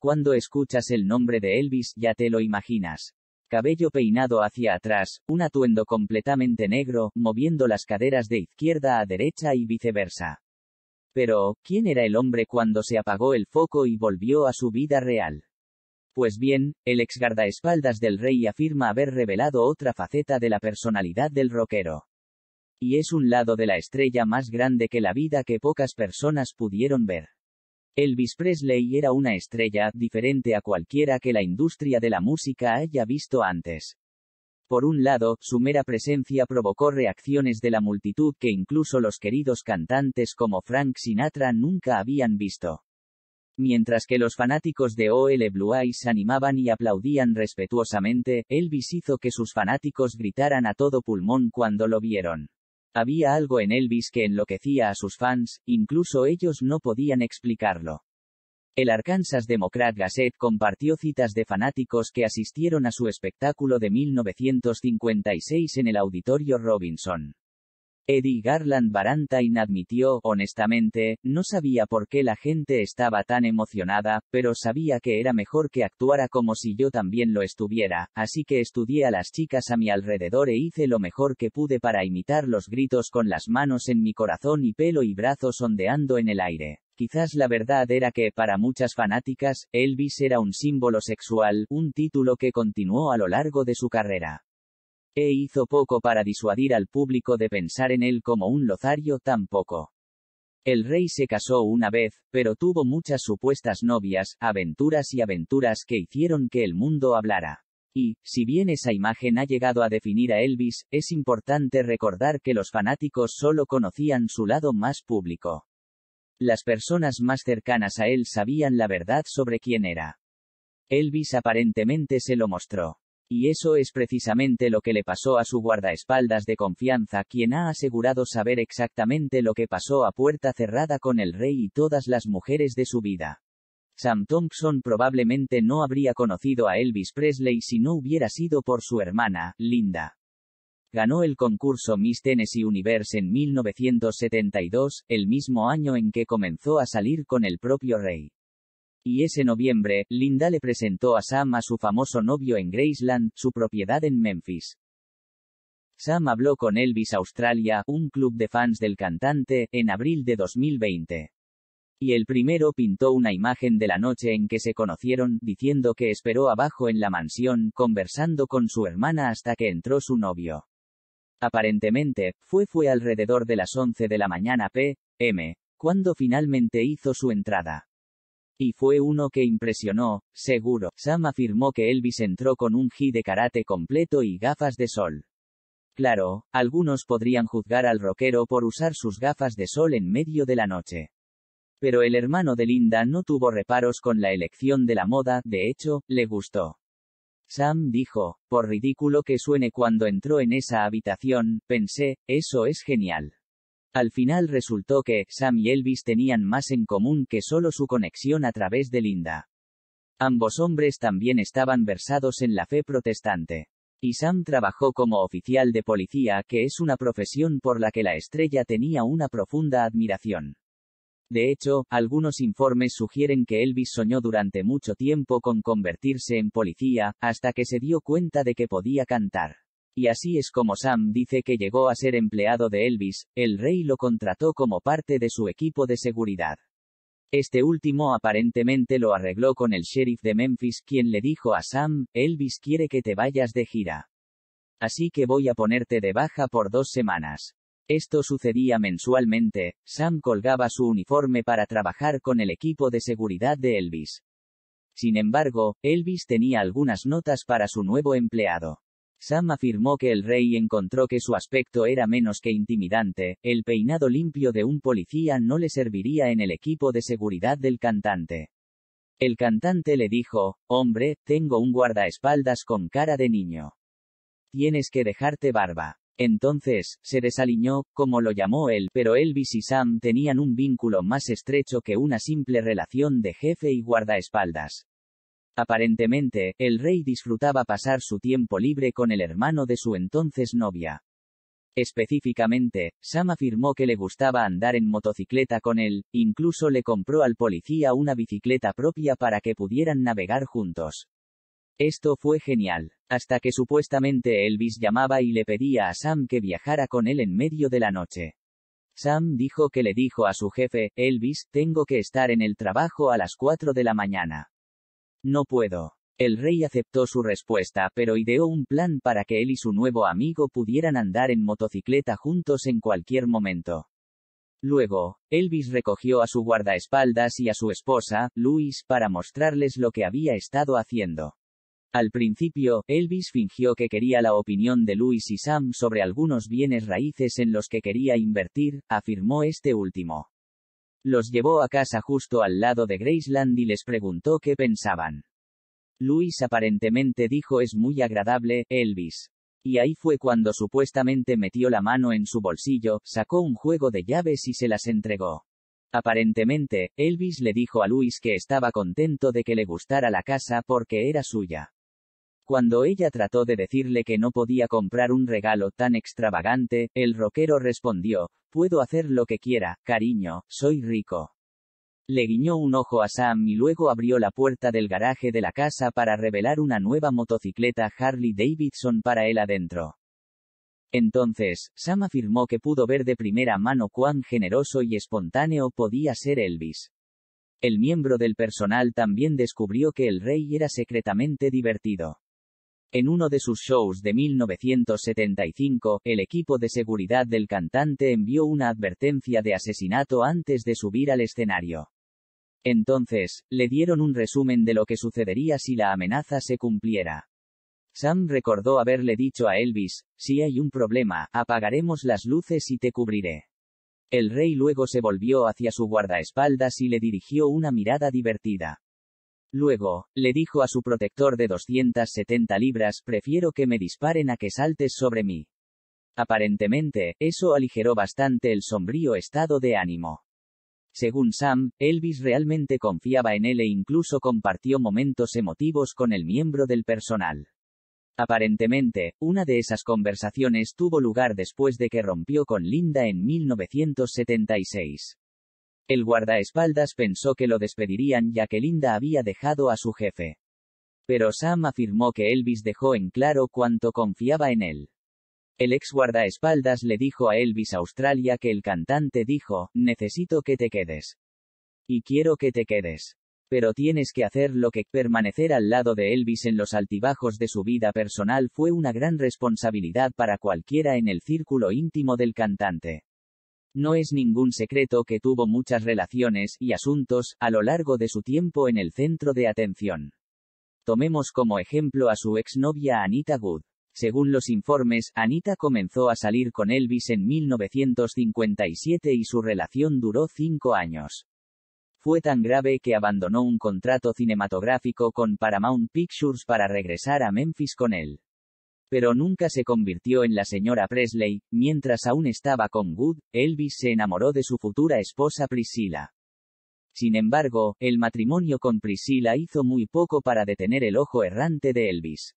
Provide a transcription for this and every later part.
Cuando escuchas el nombre de Elvis, ya te lo imaginas. Cabello peinado hacia atrás, un atuendo completamente negro, moviendo las caderas de izquierda a derecha y viceversa. Pero, ¿quién era el hombre cuando se apagó el foco y volvió a su vida real? Pues bien, el ex guardaespaldas del rey afirma haber revelado otra faceta de la personalidad del rockero. Y es un lado de la estrella más grande que la vida que pocas personas pudieron ver. Elvis Presley era una estrella, diferente a cualquiera que la industria de la música haya visto antes. Por un lado, su mera presencia provocó reacciones de la multitud que incluso los queridos cantantes como Frank Sinatra nunca habían visto. Mientras que los fanáticos de Old Blue Eyes animaban y aplaudían respetuosamente, Elvis hizo que sus fanáticos gritaran a todo pulmón cuando lo vieron. Había algo en Elvis que enloquecía a sus fans, incluso ellos no podían explicarlo. El Arkansas Democrat Gazette compartió citas de fanáticos que asistieron a su espectáculo de 1956 en el auditorio Robinson. Eddie Garland Barantain admitió, honestamente, no sabía por qué la gente estaba tan emocionada, pero sabía que era mejor que actuara como si yo también lo estuviera, así que estudié a las chicas a mi alrededor e hice lo mejor que pude para imitar los gritos con las manos en mi corazón y pelo y brazos ondeando en el aire. Quizás la verdad era que, para muchas fanáticas, Elvis era un símbolo sexual, un título que continuó a lo largo de su carrera. E hizo poco para disuadir al público de pensar en él como un lozario tampoco. El rey se casó una vez, pero tuvo muchas supuestas novias, aventuras y aventuras que hicieron que el mundo hablara. Y, si bien esa imagen ha llegado a definir a Elvis, es importante recordar que los fanáticos solo conocían su lado más público. Las personas más cercanas a él sabían la verdad sobre quién era. Elvis aparentemente se lo mostró. Y eso es precisamente lo que le pasó a su guardaespaldas de confianza, quien ha asegurado saber exactamente lo que pasó a puerta cerrada con el rey y todas las mujeres de su vida. Sam Thompson probablemente no habría conocido a Elvis Presley si no hubiera sido por su hermana, Linda. Ganó el concurso Miss Tennessee Universe en 1972, el mismo año en que comenzó a salir con el propio rey. Y ese noviembre, Linda le presentó a Sam a su famoso novio en Graceland, su propiedad en Memphis. Sam habló con Elvis Australia, un club de fans del cantante, en abril de 2020. Y el primero pintó una imagen de la noche en que se conocieron, diciendo que esperó abajo en la mansión, conversando con su hermana hasta que entró su novio. Aparentemente, fue alrededor de las 11 de la mañana p.m., cuando finalmente hizo su entrada. Y fue uno que impresionó, seguro. Sam afirmó que Elvis entró con un gi de karate completo y gafas de sol. Claro, algunos podrían juzgar al rockero por usar sus gafas de sol en medio de la noche. Pero el hermano de Linda no tuvo reparos con la elección de la moda, de hecho, le gustó. Sam dijo, por ridículo que suene cuando entró en esa habitación, pensé, eso es genial. Al final resultó que, Sam y Elvis tenían más en común que solo su conexión a través de Linda. Ambos hombres también estaban versados en la fe protestante. Y Sam trabajó como oficial de policía, que es una profesión por la que la estrella tenía una profunda admiración. De hecho, algunos informes sugieren que Elvis soñó durante mucho tiempo con convertirse en policía, hasta que se dio cuenta de que podía cantar. Y así es como Sam dice que llegó a ser empleado de Elvis. El rey lo contrató como parte de su equipo de seguridad. Este último aparentemente lo arregló con el sheriff de Memphis, quien le dijo a Sam, Elvis quiere que te vayas de gira. Así que voy a ponerte de baja por 2 semanas. Esto sucedía mensualmente. Sam colgaba su uniforme para trabajar con el equipo de seguridad de Elvis. Sin embargo, Elvis tenía algunas notas para su nuevo empleado. Sam afirmó que el rey encontró que su aspecto era menos que intimidante, el peinado limpio de un policía no le serviría en el equipo de seguridad del cantante. El cantante le dijo, hombre, tengo un guardaespaldas con cara de niño. Tienes que dejarte barba. Entonces, se desaliñó, como lo llamó él, pero Elvis y Sam tenían un vínculo más estrecho que una simple relación de jefe y guardaespaldas. Aparentemente, el rey disfrutaba pasar su tiempo libre con el hermano de su entonces novia. Específicamente, Sam afirmó que le gustaba andar en motocicleta con él, incluso le compró al policía una bicicleta propia para que pudieran navegar juntos. Esto fue genial, hasta que supuestamente Elvis llamaba y le pedía a Sam que viajara con él en medio de la noche. Sam dijo que le dijo a su jefe, Elvis, tengo que estar en el trabajo a las 4 de la mañana. No puedo. El rey aceptó su respuesta, pero ideó un plan para que él y su nuevo amigo pudieran andar en motocicleta juntos en cualquier momento. Luego, Elvis recogió a su guardaespaldas y a su esposa, Louise, para mostrarles lo que había estado haciendo. Al principio, Elvis fingió que quería la opinión de Louise y Sam sobre algunos bienes raíces en los que quería invertir, afirmó este último. Los llevó a casa justo al lado de Graceland y les preguntó qué pensaban. Louise aparentemente dijo es muy agradable, Elvis. Y ahí fue cuando supuestamente metió la mano en su bolsillo, sacó un juego de llaves y se las entregó. Aparentemente, Elvis le dijo a Louise que estaba contento de que le gustara la casa porque era suya. Cuando ella trató de decirle que no podía comprar un regalo tan extravagante, el rockero respondió, puedo hacer lo que quiera, cariño, soy rico. Le guiñó un ojo a Sam y luego abrió la puerta del garaje de la casa para revelar una nueva motocicleta Harley Davidson para él adentro. Entonces, Sam afirmó que pudo ver de primera mano cuán generoso y espontáneo podía ser Elvis. El miembro del personal también descubrió que el rey era secretamente divertido. En uno de sus shows de 1975, el equipo de seguridad del cantante envió una advertencia de asesinato antes de subir al escenario. Entonces, le dieron un resumen de lo que sucedería si la amenaza se cumpliera. Sam recordó haberle dicho a Elvis, si hay un problema, apagaremos las luces y te cubriré. El rey luego se volvió hacia su guardaespaldas y le dirigió una mirada divertida. Luego, le dijo a su protector de 270 libras, prefiero que me disparen a que saltes sobre mí. Aparentemente, eso aligeró bastante el sombrío estado de ánimo. Según Sam, Elvis realmente confiaba en él e incluso compartió momentos emotivos con el miembro del personal. Aparentemente, una de esas conversaciones tuvo lugar después de que rompió con Linda en 1976. El guardaespaldas pensó que lo despedirían ya que Linda había dejado a su jefe. Pero Sam afirmó que Elvis dejó en claro cuánto confiaba en él. El ex guardaespaldas le dijo a Elvis Australia que el cantante dijo, necesito que te quedes. Y quiero que te quedes. Pero tienes que hacer lo que... Permanecer al lado de Elvis en los altibajos de su vida personal fue una gran responsabilidad para cualquiera en el círculo íntimo del cantante. No es ningún secreto que tuvo muchas relaciones y asuntos a lo largo de su tiempo en el centro de atención. Tomemos como ejemplo a su exnovia Anita Good. Según los informes, Anita comenzó a salir con Elvis en 1957 y su relación duró 5 años. Fue tan grave que abandonó un contrato cinematográfico con Paramount Pictures para regresar a Memphis con él. Pero nunca se convirtió en la señora Presley. Mientras aún estaba con Good, Elvis se enamoró de su futura esposa Priscilla. Sin embargo, el matrimonio con Priscilla hizo muy poco para detener el ojo errante de Elvis.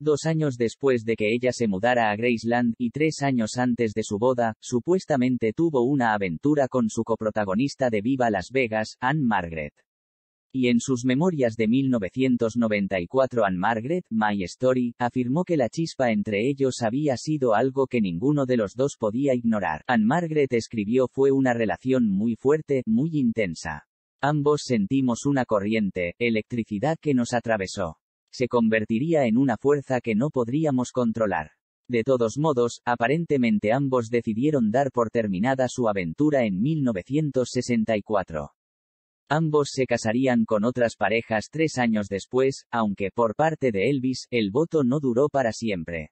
2 años después de que ella se mudara a Graceland, y 3 años antes de su boda, supuestamente tuvo una aventura con su coprotagonista de Viva Las Vegas, Ann-Margret. Y en sus memorias de 1994, Ann-Margret, My Story, afirmó que la chispa entre ellos había sido algo que ninguno de los dos podía ignorar. Ann-Margret escribió, fue una relación muy fuerte, muy intensa. Ambos sentimos una corriente, electricidad que nos atravesó. Se convertiría en una fuerza que no podríamos controlar. De todos modos, aparentemente ambos decidieron dar por terminada su aventura en 1964. Ambos se casarían con otras parejas 3 años después, aunque por parte de Elvis, el voto no duró para siempre.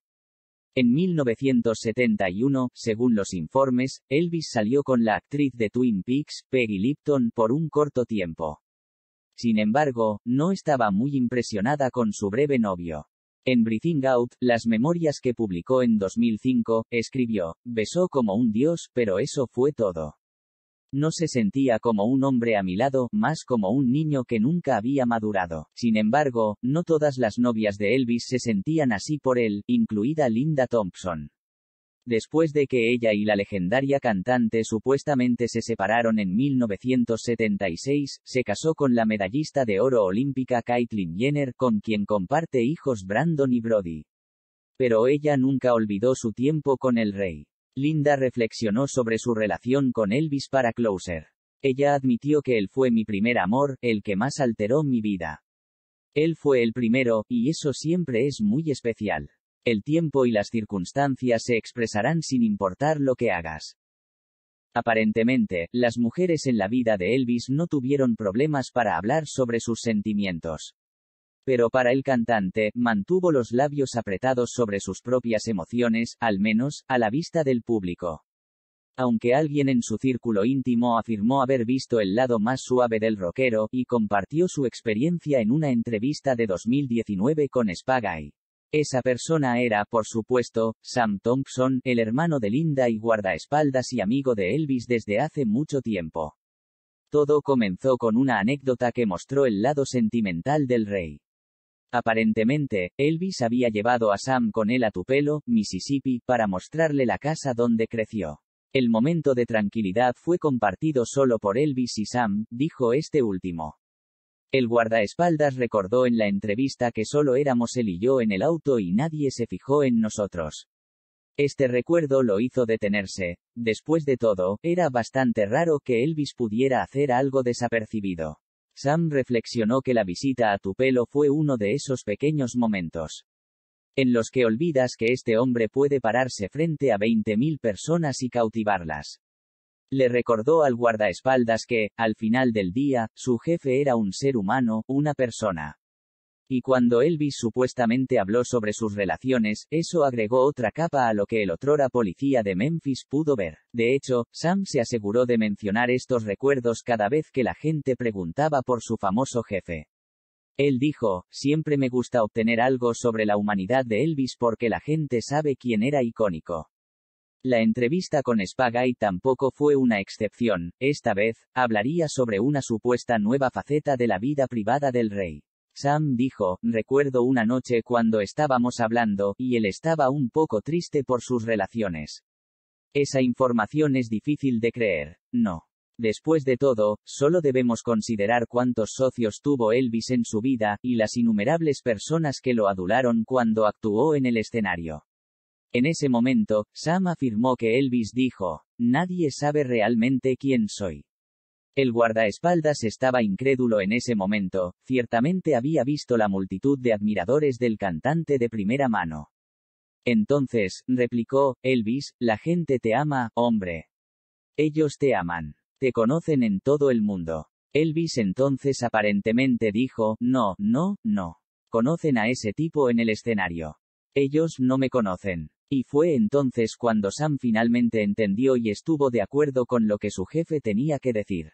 En 1971, según los informes, Elvis salió con la actriz de Twin Peaks, Peggy Lipton, por un corto tiempo. Sin embargo, no estaba muy impresionada con su breve novio. En Breathing Out, las memorias que publicó en 2005, escribió, besó como un dios, pero eso fue todo. No se sentía como un hombre a mi lado, más como un niño que nunca había madurado. Sin embargo, no todas las novias de Elvis se sentían así por él, incluida Linda Thompson. después de que ella y la legendaria cantante supuestamente se separaron en 1976, se casó con la medallista de oro olímpica Caitlyn Jenner, con quien comparte hijos Brandon y Brody. Pero ella nunca olvidó su tiempo con el rey. Linda reflexionó sobre su relación con Elvis para Closer. Ella admitió que él fue mi primer amor, el que más alteró mi vida. Él fue el primero, y eso siempre es muy especial. El tiempo y las circunstancias se expresarán sin importar lo que hagas. Aparentemente, las mujeres en la vida de Elvis no tuvieron problemas para hablar sobre sus sentimientos. Pero para el cantante, mantuvo los labios apretados sobre sus propias emociones, al menos, a la vista del público. Aunque alguien en su círculo íntimo afirmó haber visto el lado más suave del rockero, y compartió su experiencia en una entrevista de 2019 con Spa Guy. Esa persona era, por supuesto, Sam Thompson, el hermano de Linda y guardaespaldas y amigo de Elvis desde hace mucho tiempo. Todo comenzó con una anécdota que mostró el lado sentimental del rey. Aparentemente, Elvis había llevado a Sam con él a Tupelo, Mississippi, para mostrarle la casa donde creció. El momento de tranquilidad fue compartido solo por Elvis y Sam, dijo este último. El guardaespaldas recordó en la entrevista que solo éramos él y yo en el auto y nadie se fijó en nosotros. Este recuerdo lo hizo detenerse. Después de todo, era bastante raro que Elvis pudiera hacer algo desapercibido. Sam reflexionó que la visita a Tupelo fue uno de esos pequeños momentos en los que olvidas que este hombre puede pararse frente a 20.000 personas y cautivarlas. Le recordó al guardaespaldas que, al final del día, su jefe era un ser humano, una persona. Y cuando Elvis supuestamente habló sobre sus relaciones, eso agregó otra capa a lo que el otrora policía de Memphis pudo ver. De hecho, Sam se aseguró de mencionar estos recuerdos cada vez que la gente preguntaba por su famoso jefe. Él dijo, siempre me gusta obtener algo sobre la humanidad de Elvis porque la gente sabe quién era icónico. La entrevista con Spa Guy tampoco fue una excepción, esta vez, hablaría sobre una supuesta nueva faceta de la vida privada del rey. Sam dijo, recuerdo una noche cuando estábamos hablando, y él estaba un poco triste por sus relaciones. Esa información es difícil de creer, ¿no? Después de todo, solo debemos considerar cuántos socios tuvo Elvis en su vida, y las innumerables personas que lo adularon cuando actuó en el escenario. En ese momento, Sam afirmó que Elvis dijo, nadie sabe realmente quién soy. El guardaespaldas estaba incrédulo en ese momento, ciertamente había visto la multitud de admiradores del cantante de primera mano. Entonces, replicó, Elvis, la gente te ama, hombre. Ellos te aman. Te conocen en todo el mundo. Elvis entonces aparentemente dijo, no, no, no. Conocen a ese tipo en el escenario. Ellos no me conocen. Y fue entonces cuando Sam finalmente entendió y estuvo de acuerdo con lo que su jefe tenía que decir.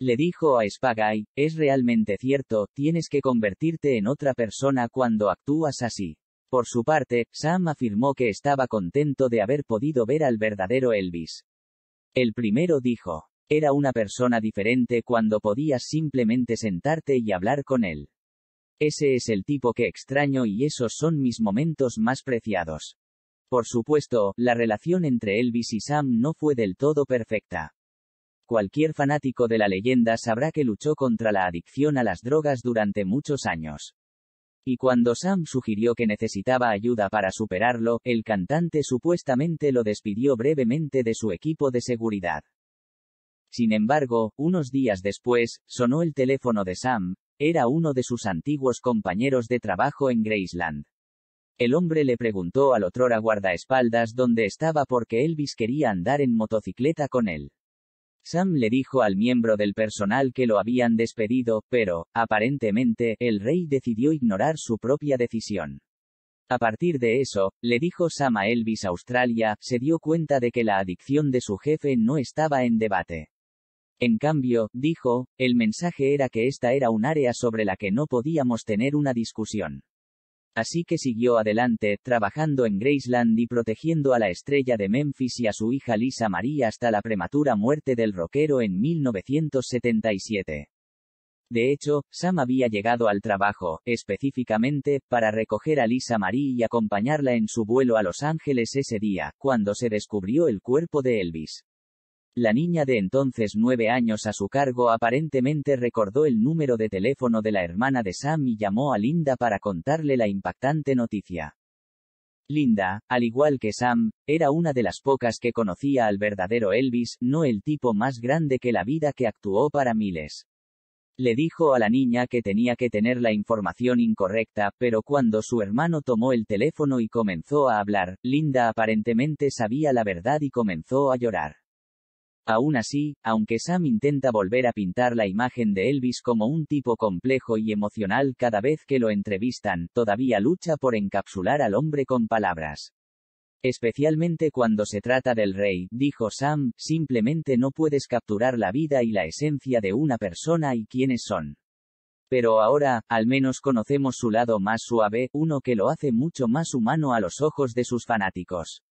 Le dijo a Spa Guy, es realmente cierto, tienes que convertirte en otra persona cuando actúas así. Por su parte, Sam afirmó que estaba contento de haber podido ver al verdadero Elvis. El primero dijo. Era una persona diferente cuando podías simplemente sentarte y hablar con él. Ese es el tipo que extraño y esos son mis momentos más preciados. Por supuesto, la relación entre Elvis y Sam no fue del todo perfecta. Cualquier fanático de la leyenda sabrá que luchó contra la adicción a las drogas durante muchos años. Y cuando Sam sugirió que necesitaba ayuda para superarlo, el cantante supuestamente lo despidió brevemente de su equipo de seguridad. Sin embargo, unos días después, sonó el teléfono de Sam, era uno de sus antiguos compañeros de trabajo en Graceland. El hombre le preguntó al otrora guardaespaldas dónde estaba porque Elvis quería andar en motocicleta con él. Sam le dijo al miembro del personal que lo habían despedido, pero, aparentemente, el rey decidió ignorar su propia decisión. A partir de eso, le dijo Sam a Elvis Australia, se dio cuenta de que la adicción de su jefe no estaba en debate. En cambio, dijo, el mensaje era que esta era un área sobre la que no podíamos tener una discusión. Así que siguió adelante, trabajando en Graceland y protegiendo a la estrella de Memphis y a su hija Lisa Marie hasta la prematura muerte del rockero en 1977. De hecho, Sam había llegado al trabajo, específicamente, para recoger a Lisa Marie y acompañarla en su vuelo a Los Ángeles ese día, cuando se descubrió el cuerpo de Elvis. La niña de entonces 9 años a su cargo aparentemente recordó el número de teléfono de la hermana de Sam y llamó a Linda para contarle la impactante noticia. Linda, al igual que Sam, era una de las pocas que conocía al verdadero Elvis, no el tipo más grande que la vida que actuó para miles. Le dijo a la niña que tenía que tener la información incorrecta, pero cuando su hermano tomó el teléfono y comenzó a hablar, Linda aparentemente sabía la verdad y comenzó a llorar. Aún así, aunque Sam intenta volver a pintar la imagen de Elvis como un tipo complejo y emocional cada vez que lo entrevistan, todavía lucha por encapsular al hombre con palabras. Especialmente cuando se trata del rey, dijo Sam, simplemente no puedes capturar la vida y la esencia de una persona y quiénes son. Pero ahora, al menos conocemos su lado más suave, uno que lo hace mucho más humano a los ojos de sus fanáticos.